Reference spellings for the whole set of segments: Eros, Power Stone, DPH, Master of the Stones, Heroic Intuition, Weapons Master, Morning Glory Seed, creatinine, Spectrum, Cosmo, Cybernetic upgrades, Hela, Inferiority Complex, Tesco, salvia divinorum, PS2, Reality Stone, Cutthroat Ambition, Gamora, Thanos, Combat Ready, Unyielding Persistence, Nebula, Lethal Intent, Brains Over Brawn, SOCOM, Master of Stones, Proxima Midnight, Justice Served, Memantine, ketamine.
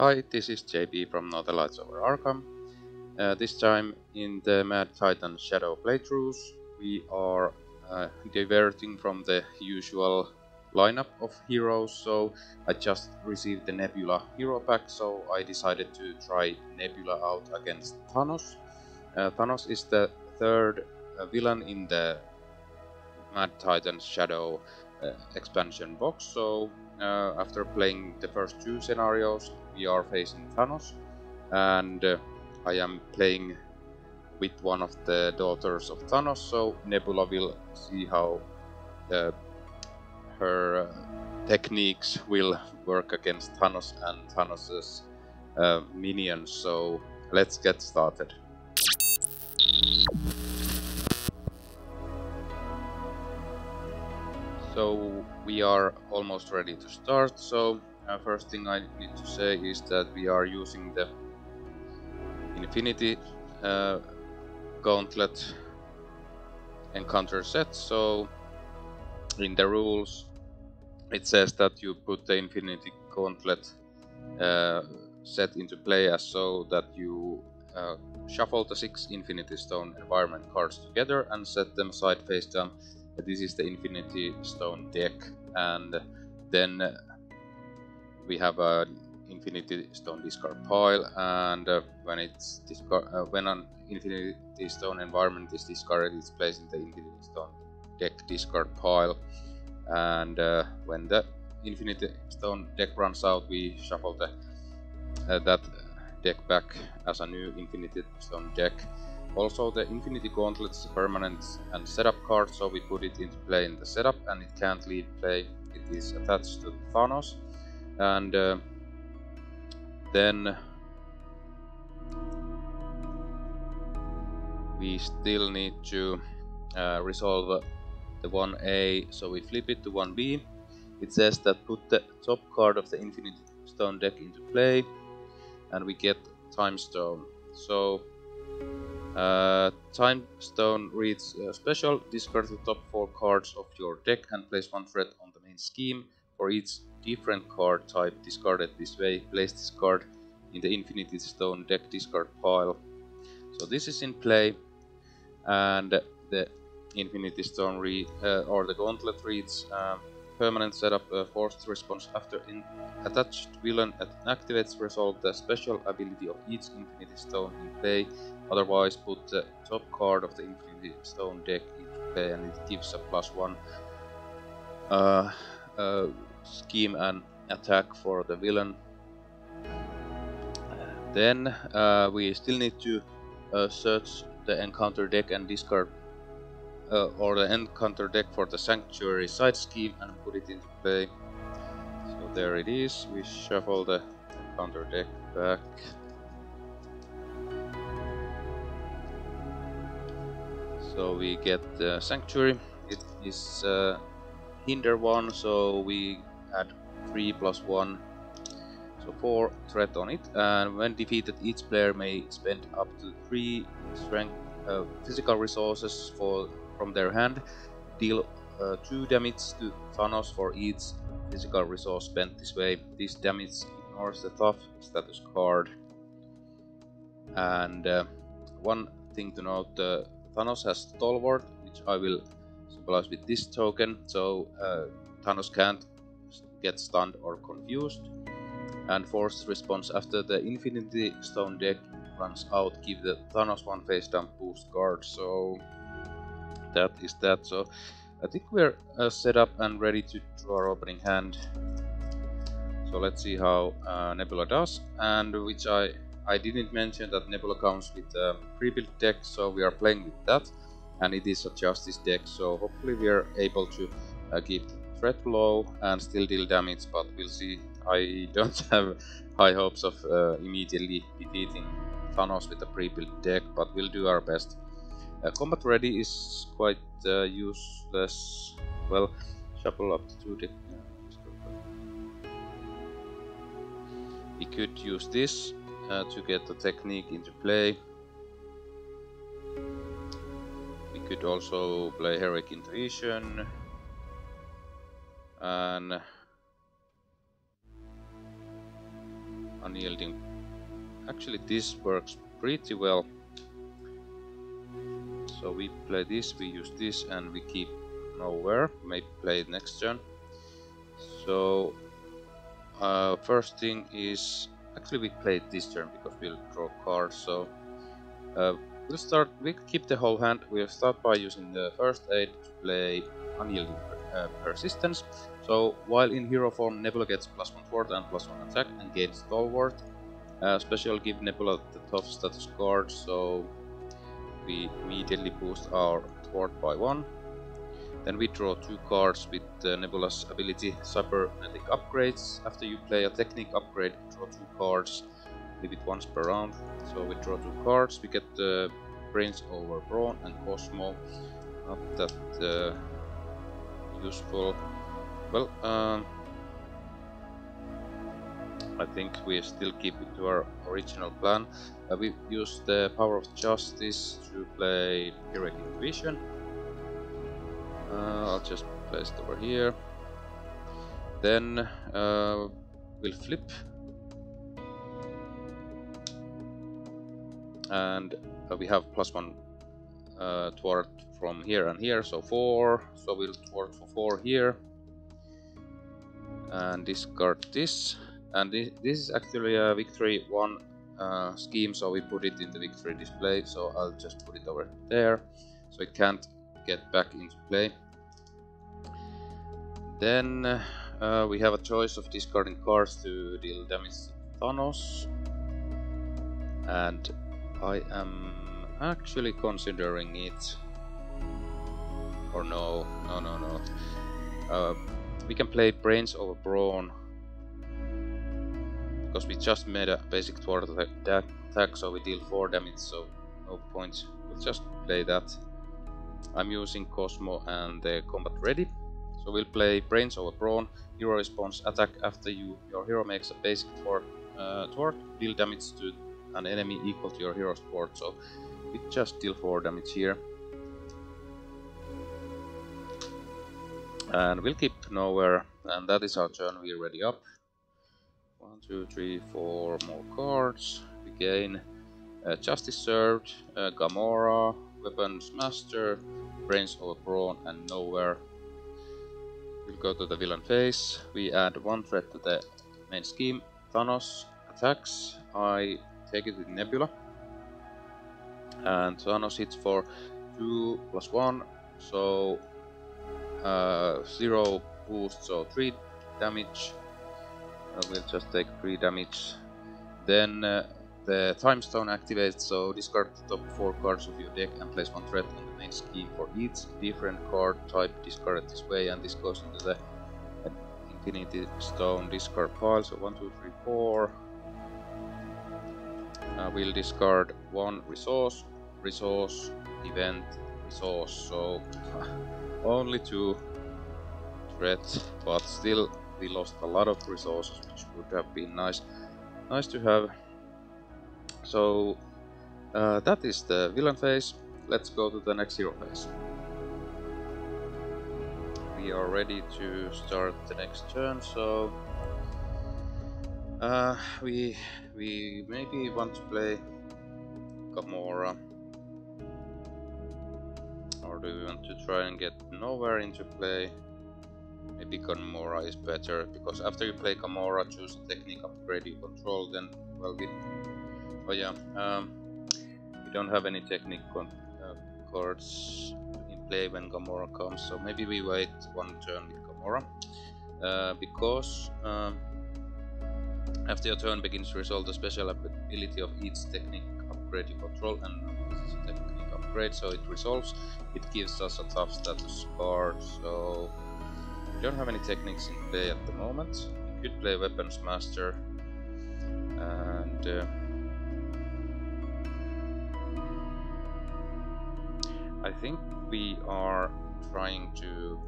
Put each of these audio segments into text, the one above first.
Hi, this is JB from Northern Lights Over Arkham. This time in the Mad Titan Shadow playthroughs, we are diverting from the usual lineup of heroes, so I just received the Nebula hero pack, so I decided to try Nebula out against Thanos. Thanos is the third villain in the Mad Titan Shadow expansion box, so after playing the first two scenarios, we are facing Thanos, and I am playing with one of the daughters of Thanos, so Nebula will see how her techniques will work against Thanos and Thanos' minions, so let's get started. So we are almost ready to start, so first thing I need to say is that we are using the Infinity Gauntlet encounter set, so in the rules it says that you put the Infinity Gauntlet set into play as so that you shuffle the 6 Infinity Stone environment cards together and set them side face down. This is the Infinity Stone deck, and then we have an Infinity Stone discard pile, and when an Infinity Stone environment is discarded, it's placed in the Infinity Stone deck discard pile, and when the Infinity Stone deck runs out, we shuffle the, that deck back as a new Infinity Stone deck. Also, the Infinity Gauntlet is a permanent and setup card, so we put it into play in the setup, and it can't leave play. It is attached to Thanos, and then we still need to resolve the 1A, so we flip it to 1B. It says that put the top card of the Infinity Stone deck into play, and we get Time Stone. So Time Stone reads special, discard the top 4 cards of your deck and place 1 threat on the main scheme. For each different card type discarded this way, place this card in the Infinity Stone deck discard pile. So this is in play, and the Infinity Stone or the Gauntlet reads permanent setup, forced response after an attached villain activates, resolve the special ability of each Infinity Stone in play. Otherwise, put the top card of the Infinity Stone deck into play, and it gives a +1 scheme and attack for the villain. Then we still need to search the encounter deck and discard the encounter deck for the Sanctuary side scheme and put it into play. So there it is, we shuffle the encounter deck back. So we get the Sanctuary. It is hinder 1, so we add 3 +1, so 4 threat on it, and when defeated each player may spend up to 3 strength physical resources from their hand, deal 2 damage to Thanos for each physical resource spent this way. This damage ignores the tough status card. And one thing to note, Thanos has Stalwart, which I will symbolize with this token, so Thanos can't get stunned or confused. And forced response, after the Infinity Stone deck runs out, give the Thanos 1 face down boost card. So that is that. So I think we're set up and ready to draw our opening hand. So let's see how Nebula does. And which I didn't mention that Nebula comes with a pre-built deck, so we are playing with that, and it is a Justice deck, so hopefully we are able to keep threat low and still deal damage, but we'll see. I don't have high hopes of immediately defeating Thanos with a pre-built deck, but we'll do our best. Combat Ready is quite useless. Well, shuffle up to 2 deck. We could use this to get the technique into play. We could also play Heroic Intuition, and unyielding. Actually this works pretty well. So we play this, we use this, and we keep Nowhere, maybe play it next turn. So first thing is, actually we played this turn because we'll draw cards, so we'll keep the whole hand. We'll start by using the first aid to play unyielding persistence. So while in hero form, Nebula gets +1 ward and +1 attack and gains stalwart. Special give Nebula the tough status card, so we immediately boost our ward by 1. Then we draw 2 cards with Nebula's ability, Cybernetic Upgrades. After you play a Technic upgrade, draw 2 cards, leave it once per round. So we draw 2 cards, we get Brains Over Brawn and Cosmo. Not that useful. Well, I think we still keep it to our original plan. We use the Power of Justice to play Heroic Intuition. I'll just place it over here. Then we'll flip. And we have +1 thwart from here and here, so 4. So we'll thwart for 4 here. And discard this. And this is actually a victory 1 scheme, so we put it in the victory display. So I'll just put it over there. So it can't get back into play. Then we have a choice of discarding cards to deal damage to Thanos, and I am actually considering it. Or no. We can play Brains Over Brawn because we just made a basic thwart attack, so we deal 4 damage, so no points. We'll just play that. I'm using Cosmo and the Combat Ready. So we'll play Brains Over Brawn, hero response attack. After your hero makes a basic thwart, deal damage to an enemy equal to your hero's thwart. So we just deal 4 damage here. And we'll keep Nowhere, and that is our turn. We're ready up. 1, 2, 3, 4 more cards. We gain Justice Served, Gamora, Weapons Master, Brains Over Brawn, and Nowhere. We'll go to the villain phase. We add 1 threat to the main scheme. Thanos attacks. I take it with Nebula. And Thanos hits for 2 +1, so 0 boost, so 3 damage. We'll just take 3 damage. Then the Time Stone activates, so discard the top 4 cards of your deck and place 1 threat on the main scheme for each different card type discarded this way, and this goes into the Infinity Stone discard pile. So 1, 2, 3, 4. We'll discard 1 resource, resource, event, resource, so only 2 threats, but still we lost a lot of resources, which would have been nice to have. So that is the villain phase. Let's go to the next hero phase. We are ready to start the next turn, so we maybe want to play Gamora, or do we want to try and get Nowhere into play? Maybe Gamora is better, because after you play Gamora, choose a technique upgrade you control, then well, oh yeah, we don't have any technique cards in play when Gamora comes, so maybe we wait 1 turn with Gamora. Because after your turn begins, resolve the special ability of each technique upgrade you control, and this is a technique upgrade, so it resolves. It gives us a tough status card, so we don't have any techniques in play at the moment. You could play Weapons Master, and I think we are trying to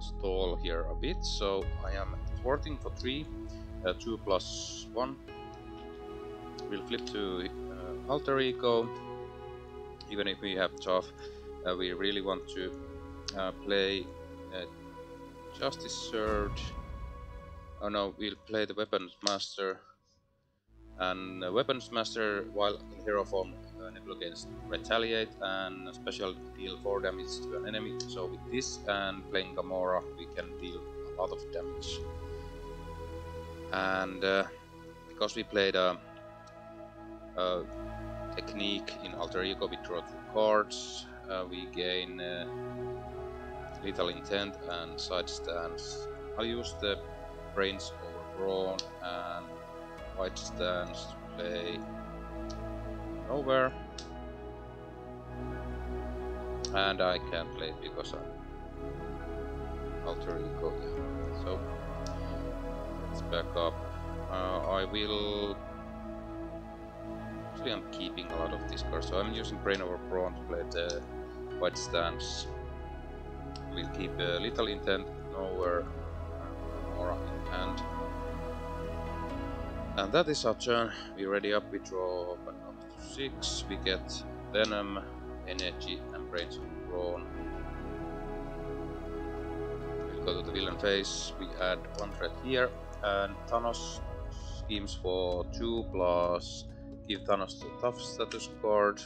stall here a bit, so I am thwarting for 3, 2 +1. We'll flip to Alter Ego. Even if we have tough, we really want to play Justice Surge. Oh no, we'll play the Weapons Master And Weapons Master, while in hero form, Nebula gains Retaliate and a special deal 4 damage to an enemy. So with this and playing Gamora, we can deal a lot of damage. And because we played a technique in Alter Ego, we draw 2 cards, we gain Lethal Intent and Side Stance. I'll use the Brains Over Brawn and White Stance to play Nowhere, and I can play it because I'm Alter Ego. Yeah. So let's back up. I will. Actually, I'm keeping a lot of these cards, so I'm using Brain Over Brawn to play the White Stance. We'll keep Lethal Intent, Nowhere, Gamora in hand. And that is our turn. We ready up, we draw up to 6, we get Venom, Energy and Brains of Brawn. We'll go to the villain phase, we add 1 threat here, and Thanos schemes for 2 plus, give Thanos the tough status card.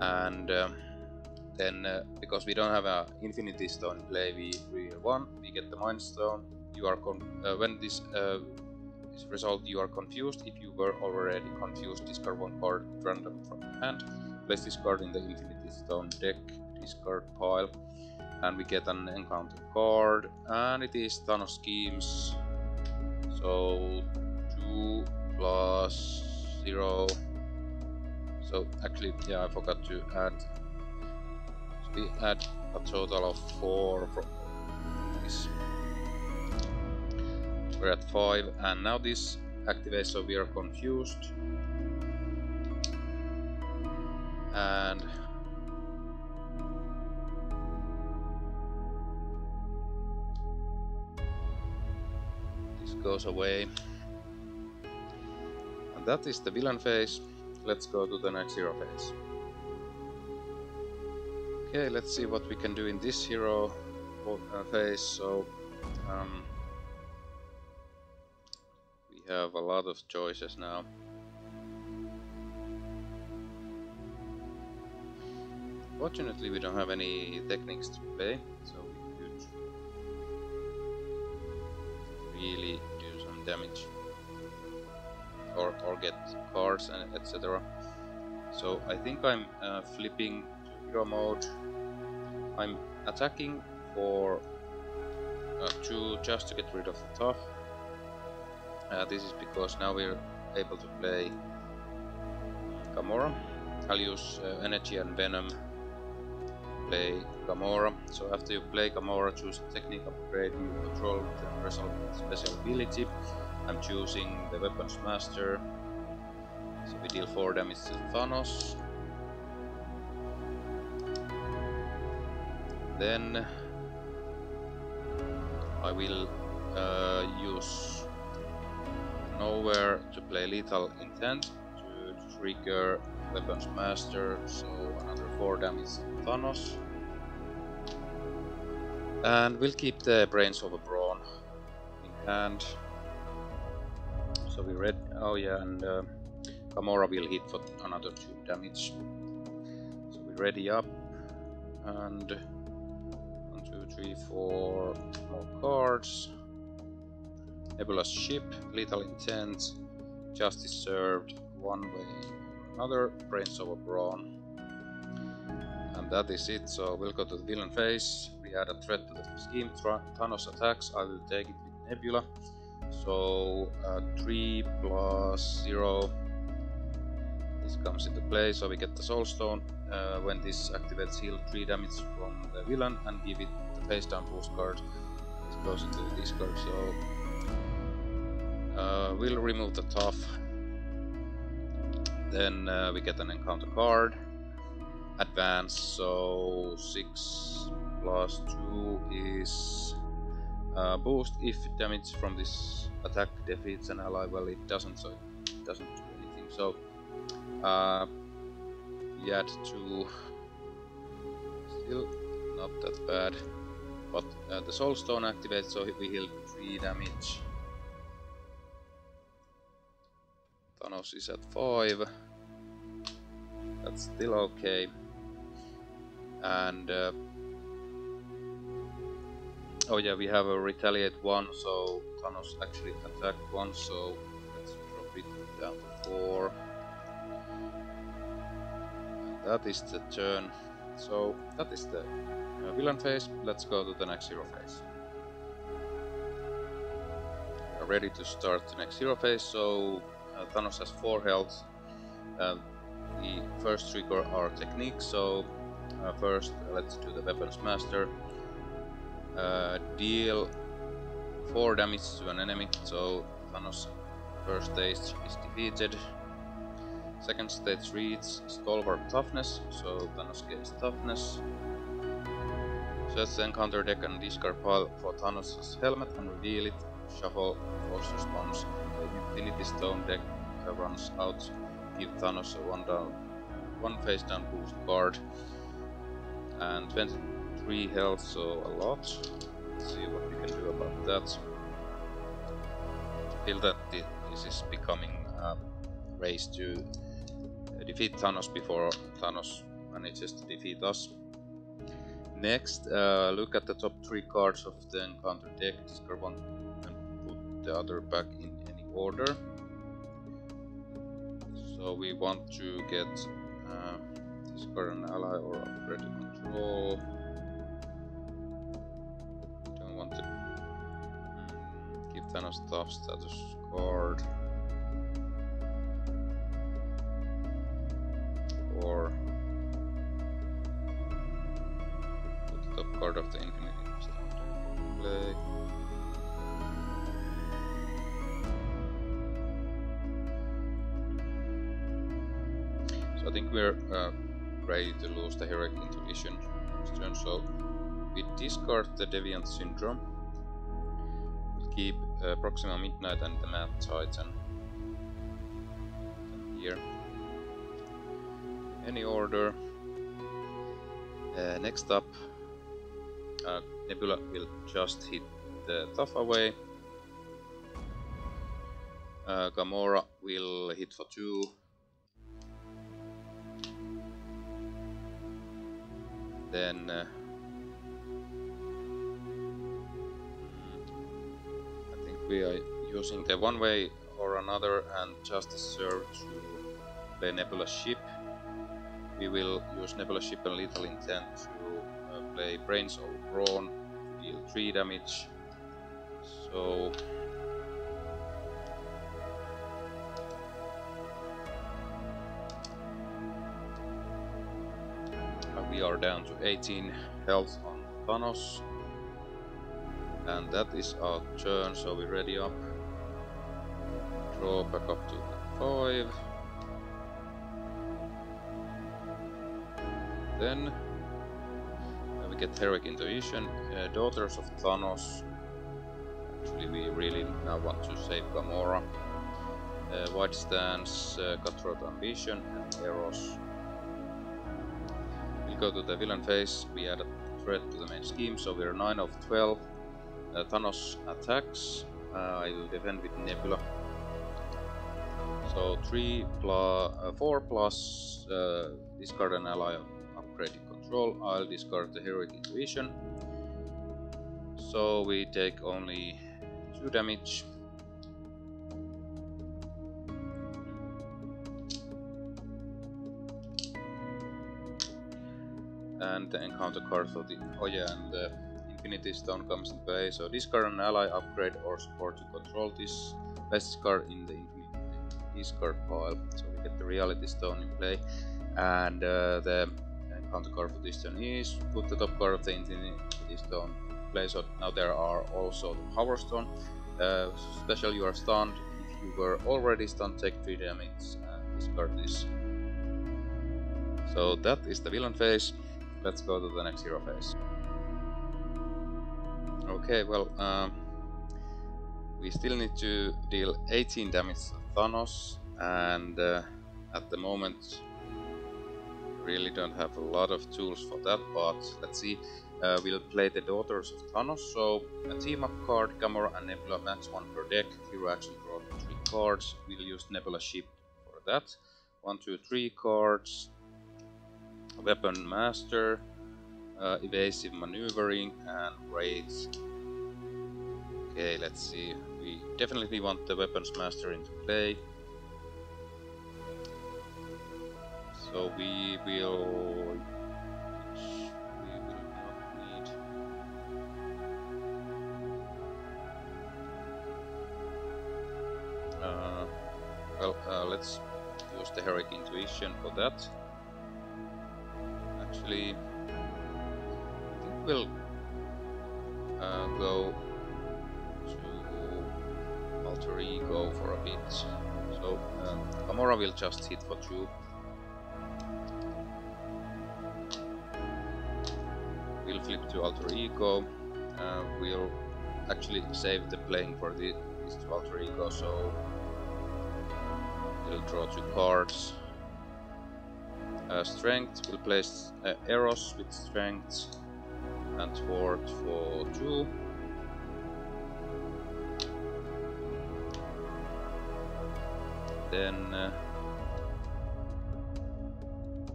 And then, because we don't have an Infinity Stone in play, we reveal 1, we get the Mind Stone. You are when this result, you are confused. If you were already confused, discard 1 card at random from your hand. Place this card in the Infinity Stone deck discard pile, and we get an encounter card. And it is Thanos schemes. So 2 plus 0. So actually, yeah, I forgot to add. So we add a total of 4 from this. We're at 5, and now this activates, so we are confused. And this goes away. And that is the villain phase. Let's go to the next hero phase. Okay, let's see what we can do in this hero phase. So. We have a lot of choices now. Fortunately, we don't have any techniques to play, so we could really do some damage or get cards and etc. So I think I'm flipping to hero mode. I'm attacking for 2 just to get rid of the tough. This is because now we're able to play Gamora. I'll use Energy and Venom to play Gamora. So after you play Gamora, choose a technique upgrade you control the result with special ability. I'm choosing the Weapons Master. So we deal 4 damage to Thanos. Then I will use Nowhere to play Lethal Intent to trigger Weapons Master, so another 4 damage to Thanos. And we'll keep the Brains Over Brawn in hand. So we read. Oh, yeah, and Gamora will hit for another 2 damage. So we ready up and 1, 2, 3, 4 more cards. Nebula's Ship, Lethal Intent, Justice Served, one way or another, Brains Over Brawn. And that is it, so we'll go to the villain phase. We had a threat to the scheme, Thanos attacks, I will take it with Nebula. So 3 plus 0, this comes into play, so we get the Soul Stone. When this activates, heal 3 damage from the villain and give it the face down boost card. This goes into the discard, so we'll remove the tough. Then we get an encounter card. Advance, so 6 plus 2 is boost. If damage from this attack defeats an ally, well, it doesn't, so it doesn't do anything. So we add 2. Still not that bad. But the Soul Stone activates, so we heal 3 damage. Thanos is at 5. That's still okay. And oh yeah, we have a retaliate 1, so Thanos actually attacked 1, so let's drop it down to 4. And that is the turn. So that is the villain phase. Let's go to the next hero phase. We are ready to start the next hero phase, so Thanos has 4 health. The first trigger are techniques, so first let's do the Weapons Master. Deal 4 damage to an enemy, so Thanos' first stage is defeated. Second stage reads Stalwart Toughness, so Thanos gains toughness. Search the encounter deck and discard pile for Thanos' helmet and reveal it. Shuffle force response. The Infinity Stone deck runs out. Give Thanos a one face down boost card. And 23 health, so a lot. Let's see what we can do about that. I feel that this is becoming a race to defeat Thanos before Thanos manages to defeat us. Next, look at the top 3 cards of the encounter deck, discard one and put the other back in any order. So we want to get discard an ally or upgrade to control. Don't want to give Thanos tough status card. Or put the top card of the Infinity Stone play. So I think we're ready to lose the Heroic Intuition this turn, so we discard the Deviant Syndrome. We'll keep Proxima Midnight and the Mad Titan here. Any order. Next up, Nebula will just hit the tough away. Gamora will hit for 2. Then I think we are using the one way or another, and Justice Served to play Nebula ship. We will use Nebula ship and Lethal Intent to play Brains Over Brawn, deal 3 damage. So we are down to 18 health on Thanos, and that is our turn. So we ready up, draw back up to 5. Then we get Heroic Intuition, Daughters of Thanos. Actually, we really now want to save Gamora. White Stance, Cutthroat Ambition, and Eros. We'll go to the villain phase. We add a threat to the main scheme, so we're 9 of 12. Thanos attacks. I will defend with Nebula. So 4 plus discard an ally upgrade control. I'll discard the Heroic Intuition. So we take only 2 damage. And the encounter card for the and the Infinity Stone comes in play. So discard an ally upgrade or support to control this best card in the discard pile, so we get the Reality Stone in play, and the counter card for this turn is put the top card of the Infinity Stone in play. So now there are also the Power Stone. Special, you are stunned. If you were already stunned, take 3 damage and discard this. So that is the villain phase. Let's go to the next hero phase. Okay, well, we still need to deal 18 damage to Thanos, and at the moment really don't have a lot of tools for that, but let's see. We'll play the Daughters of Thanos, so a team up card, Gamora and Nebula, match 1 per deck, hero action draw 3 cards. We'll use Nebula ship that. 1, 2, 3 cards. Weapon Master, Evasive Maneuvering, and Raids. Okay, let's see. We definitely want the Weapons Master into play. So we will... let's use the Heroic Intuition for that. Actually, I think we'll go to Alter Ego for a bit. So Gamora will just hit for 2. We'll flip to Alter Ego. We'll actually save the playing for this to Alter Ego, so we'll draw 2 cards. Strength, we'll place Eros with Strength and Horde for 2. Then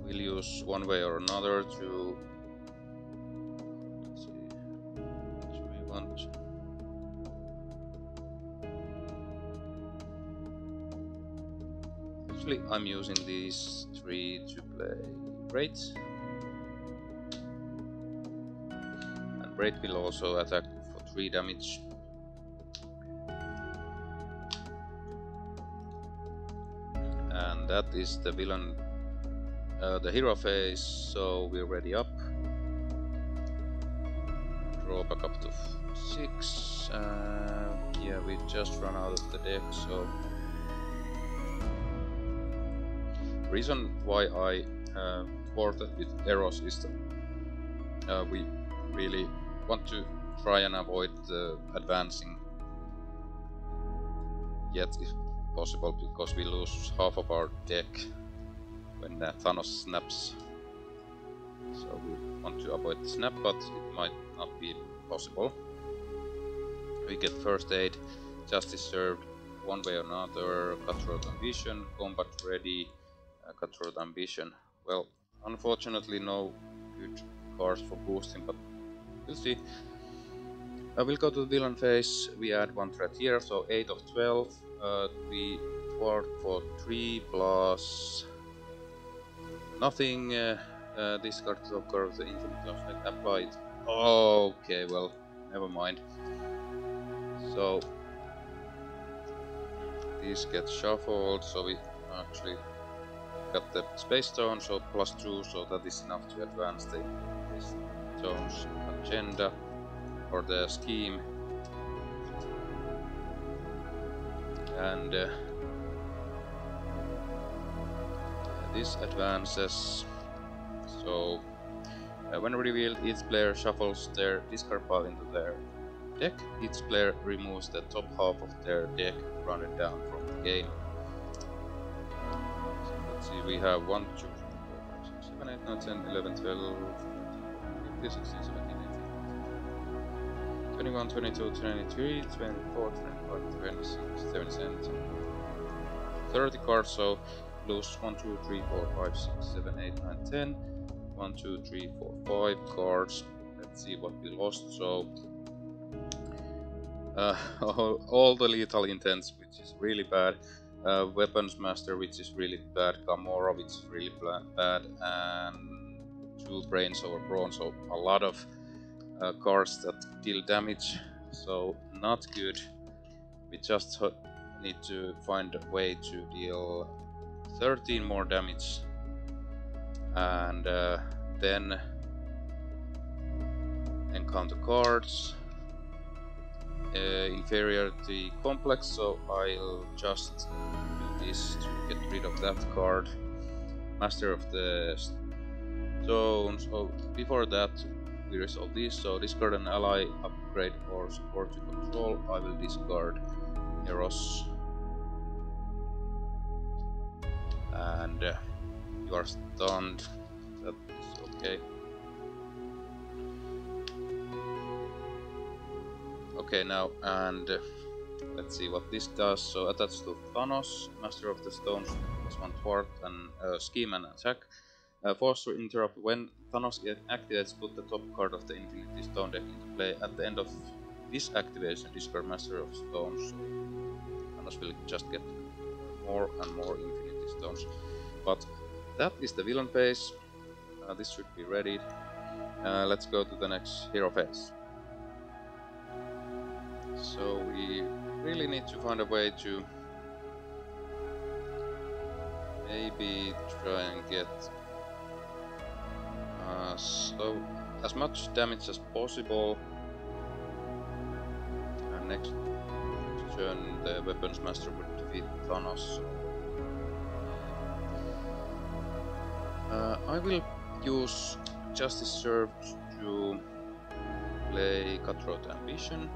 we'll use one way or another to... Let's see, what do we want? Actually, I'm using these 3 to play Braid, and Braid will also attack for 3 damage. And that is the villain, the hero phase, so we're ready up. Draw back up to 6. Yeah, we just run out of the deck, so... reason why I ported with Eros is that we really want to try and avoid advancing yet if possible, because we lose half of our deck when Thanos snaps. So we want to avoid the snap, but it might not be possible. We get First Aid, Justice Served, one way or another, Cutthroat Ambition, Combat Ready, Cutthroat Ambition. Well, unfortunately no good cards for boosting, but we'll see. I will go to the villain phase. We add 1 threat here, so 8 of 12. We ward for 3 plus nothing. Discard of cards, the Infinity Gauntlet applied. Okay, well, never mind. So these get shuffled, so we actually got the Space Stone, so plus 2, so that is enough to advance the Stone's agenda or the scheme. And this advances, so when revealed, each player shuffles their discard pile into their deck. Each player removes the top half of their deck rounded down from the game. See, we have 1, 2, 3, 4, 5, 6, 7, 8, 9, 10, 11, 12, 13, 15, 16, 17, 18, 21, 22, 23, 24, 25, 26, 27, 30 cards, so lose 1, 2, 3, 4, 5, 6, 7, 8, 9, 10, 1, 2, 3, 4, 5 cards. Let's see what we lost. So all the Lethal Intents, which is really bad. Weapons Master, which is really bad, Gamora, which is really bad, and 2 Brains Over Brawn, so a lot of cards that deal damage, so not good. We just need to find a way to deal 13 more damage, and then encounter cards. Inferiority Complex, so I'll just do this to get rid of that card. Master of the Stones. Oh, before that we resolve this, so discard an ally, upgrade or support to control. I will discard Eros. And you are stunned, that's okay. Okay, now, and let's see what this does. So, attached to Thanos, Master of the Stones Thanos 1/4 and scheme and attack. Force to interrupt. When Thanos activates, put the top card of the Infinity Stone deck into play. At the end of this activation, discard Master of Stones. Thanos will just get more and more Infinity Stones. But that is the villain phase. This should be ready. Let's go to the next hero phase. So we really need to find a way to maybe try and get so as much damage as possible. And next turn the Weapons Master would defeat Thanos. I will use Justice Served to play Cutthroat Ambition.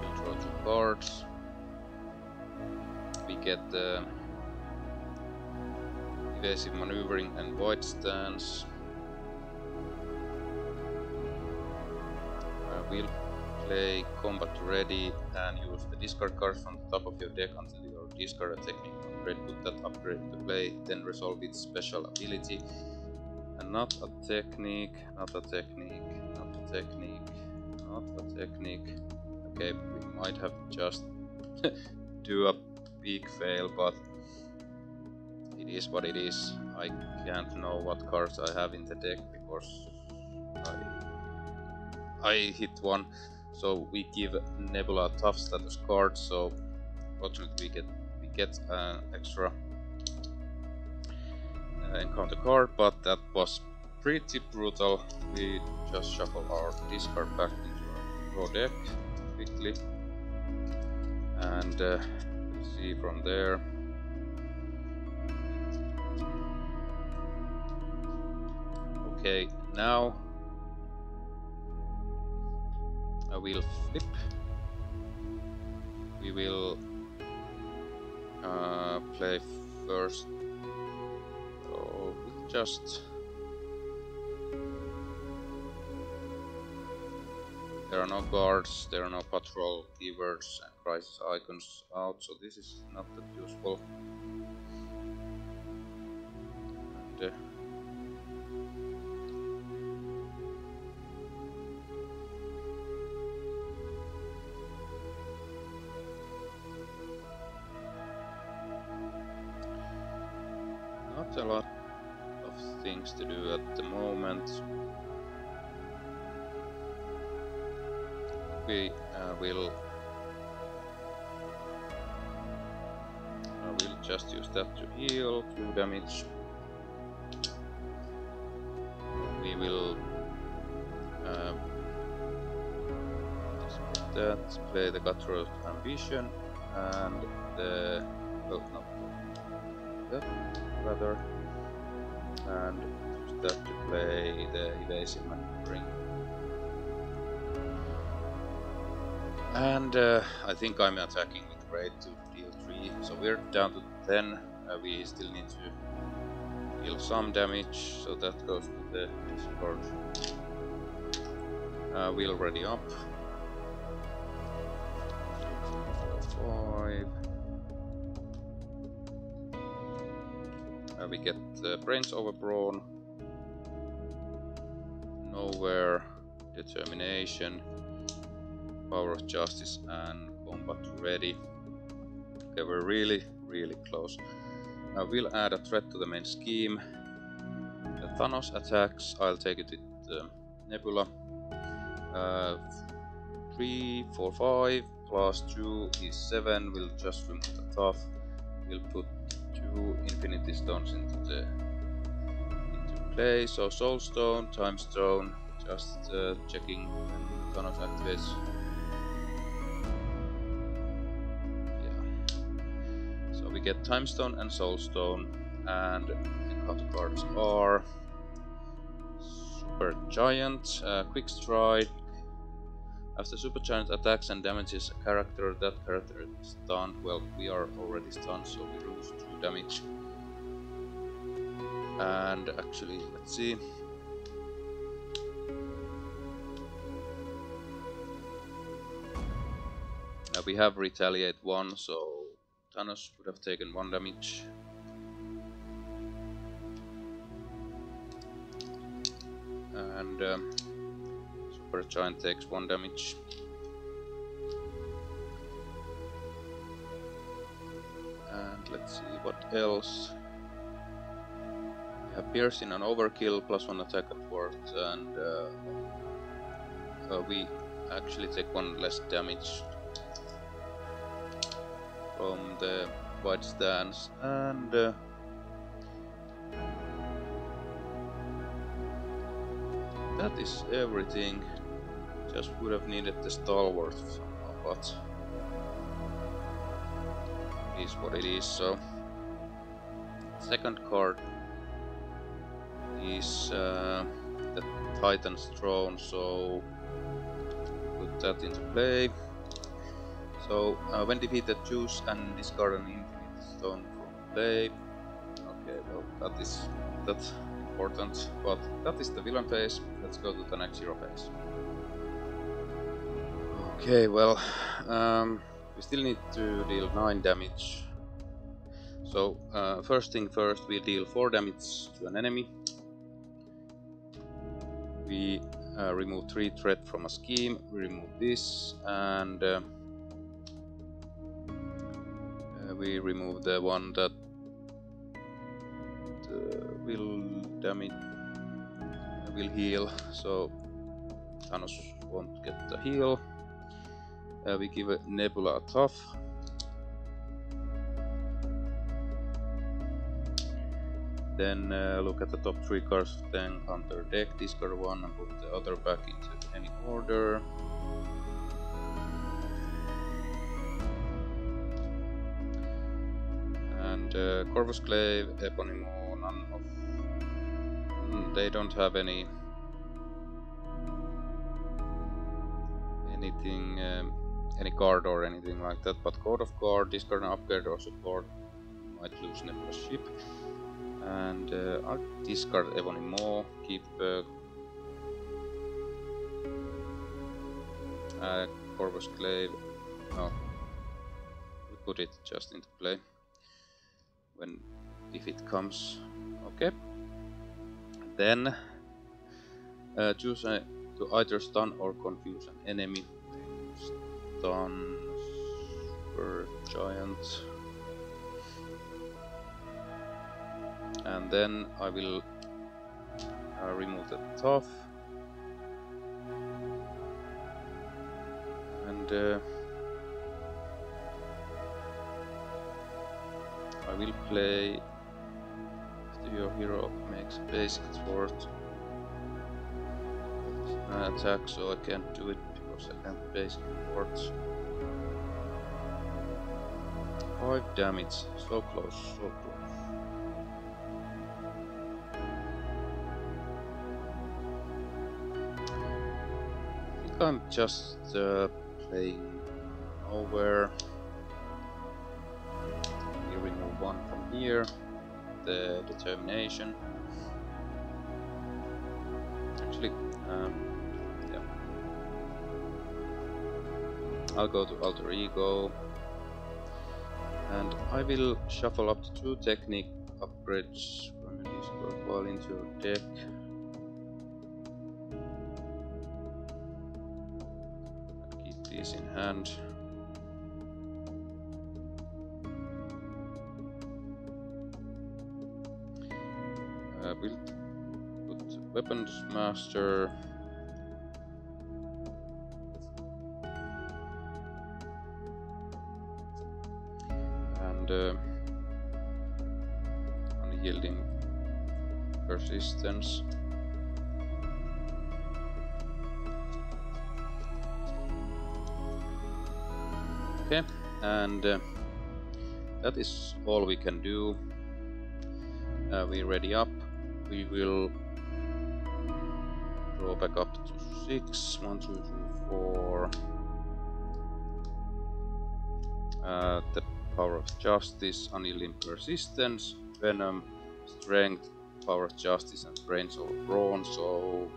We'll draw two cards. We get the Evasive Maneuvering and White Stance. We'll play Combat Ready and use the discard cards from the top of your deck until your discard a technical upgrade. Put that upgrade to play, then resolve its special ability. And not a technique, not a technique, not a technique, not a technique. Okay, we might have just do a big fail, but it is what it is. I can't know what cards I have in the deck because I hit one. So we give Nebula a tough status card, so fortunately we get an extra encounter card, but that was pretty brutal. We just shuffle our discard back into our deck quickly, and we'll see from there. Okay, now I will flip. We will play first. Oh, we'll just. There are no guards, there are no patrol keywords and crisis icons out, so this is not that useful. And, a lot of things to do at the moment. We will just use that to heal, do damage. We will play the Cutthroat Ambition and the rather, and start to play the Evasive Maneuvering. And I think I'm attacking with grade to deal 3, so we're down to 10. We still need to deal some damage, so that goes to the discard. We're already up. 5. We get Brains Over Brawn, Nowhere, Determination, Power of Justice and Combat Ready. Okay, we're really close. We'll add a threat to the main scheme. Thanos attacks, I'll take it with Nebula. 3, 4, 5, plus 2 is 7, we'll just remove the tough. We'll put 2 Infinity Stones into play, so Soul Stone, Time Stone, just checking when Thanos activates. Yeah. So we get Time Stone and Soul Stone, and the other cards are Super Giant, Quick Strike. After Super Giant attacks and damages a character, that character is stunned. Well, we are already stunned, so we lose 2 damage. And actually, let's see. we have retaliate 1, so Thanos would have taken 1 damage. And Super Giant takes 1 damage. And let's see what else. We have piercing and overkill, plus 1 attack at worth, and we actually take 1 less damage from the White Stance, and that is everything. Just would have needed the Stalwart somehow, but it is what it is. So second card is the Titan's Throne, so put that into play. So when defeated, choose and discard an Infinity Stone from play. Okay, well that's important, but that is the villain phase. Let's go to the next hero phase. Okay, well we still need to deal 9 damage. So first thing first, we deal 4 damage to an enemy. We remove 3 threat from a scheme. We remove this, and we remove the one that will damage, will heal, so Thanos won't get the heal. We give a Nebula a tough. Then look at the top 3 cards of the counter deck, discard 1 and put the other back into any order. And Corvus Glaive, Eponimo, none of... they don't have any... anything, any card or anything like that, but Code of Guard, discard an upgrade or support, might lose Nebula's ship. And I'll discard Eponimo, keep Corvus Glaive. No, we put it just into play when, if it comes. Okay, then choose to either stun or confuse an enemy. Stun Super Giant. And then I will remove the tough. And I will play after your hero makes basic sword an attack, so I can't do it because I can't basic swords. 5 damage, so close, so close. I think I'm just playing Nowhere. One from here, the determination. Actually, yeah. I'll go to Alter Ego, and I will shuffle up to 2 technique upgrades from your discard while into your deck. I'll keep these in hand. We'll put Weapons Master, and unyielding persistence. Okay, and that is all we can do. We ready up. We will draw back up to 6, 1, 2, 3, 4. The Power of Justice, Unyielding Persistence, Venom, Strength, Power of Justice and Brains Over Brawn, so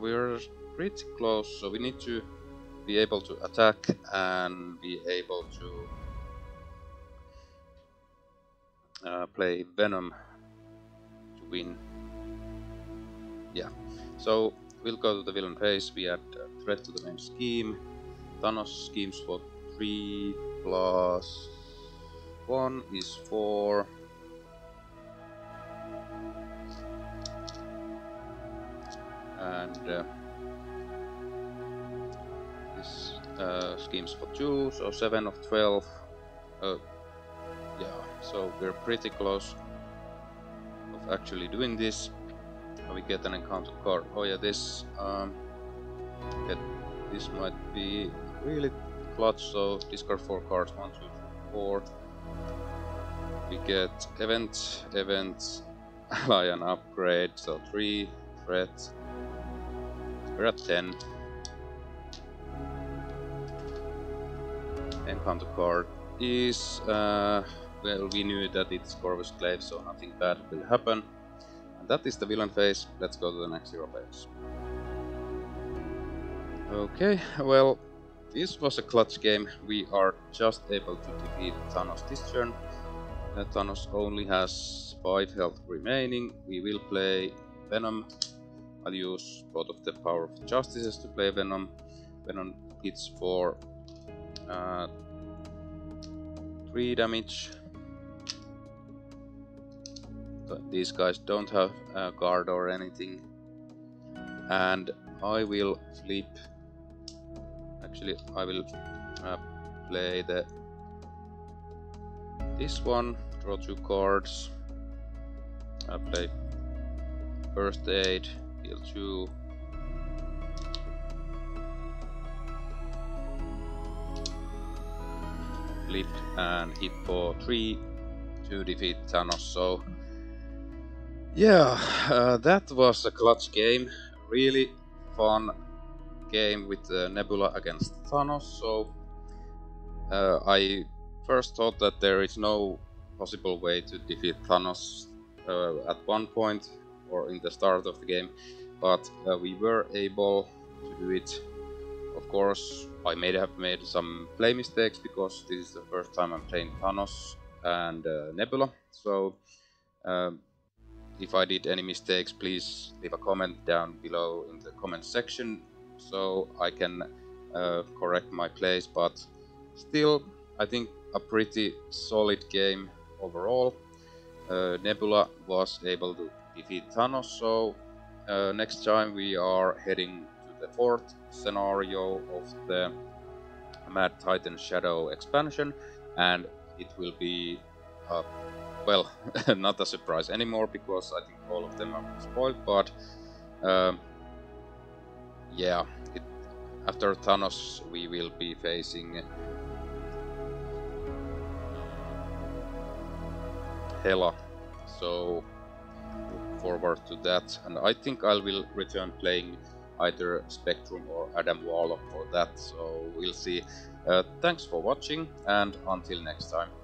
we're pretty close, so we need to be able to attack and be able to play Venom to win. Yeah, so we'll go to the villain phase. We add threat to the main scheme. Thanos schemes for 3 plus 1 is 4. And this schemes for 2, so 7 of 12. Yeah, so we're pretty close of actually doing this. We get an encounter card. Oh yeah, this this might be really clutch. So discard 4 cards. 1, 2, 3, 4. We get event, ally and upgrade. So 3 threat. We're at 10. Encounter card is well, we knew that it's Corvus Glaive, so nothing bad will happen. That is the villain phase. Let's go to the next hero phase. Okay, well, this was a clutch game. We are just able to defeat Thanos this turn. Thanos only has 5 health remaining. We will play Venom. I'll use both of the power of Justices to play Venom. Venom hits for 3 damage. These guys don't have a guard or anything, and I will flip. Actually, I will play this one. Draw 2 cards. I play first aid. Heal 2. Flip and hit for 3 to defeat Thanos. So. Yeah, that was a clutch game, really fun game with Nebula against Thanos, so I first thought that there is no possible way to defeat Thanos at one point or in the start of the game, but we were able to do it. Of course, I may have made some play mistakes because this is the first time I'm playing Thanos and Nebula, so if I did any mistakes, please leave a comment down below in the comment section so I can correct my plays, but still I think a pretty solid game overall. Nebula was able to defeat Thanos, so next time we are heading to the 4th scenario of the Mad Titan Shadow expansion, and it will be well, not a surprise anymore, because I think all of them are spoiled, but yeah, after Thanos we will be facing Hela, so look forward to that, and I think I will return playing either Spectrum or Adam Warlock for that, so we'll see. Thanks for watching, and until next time.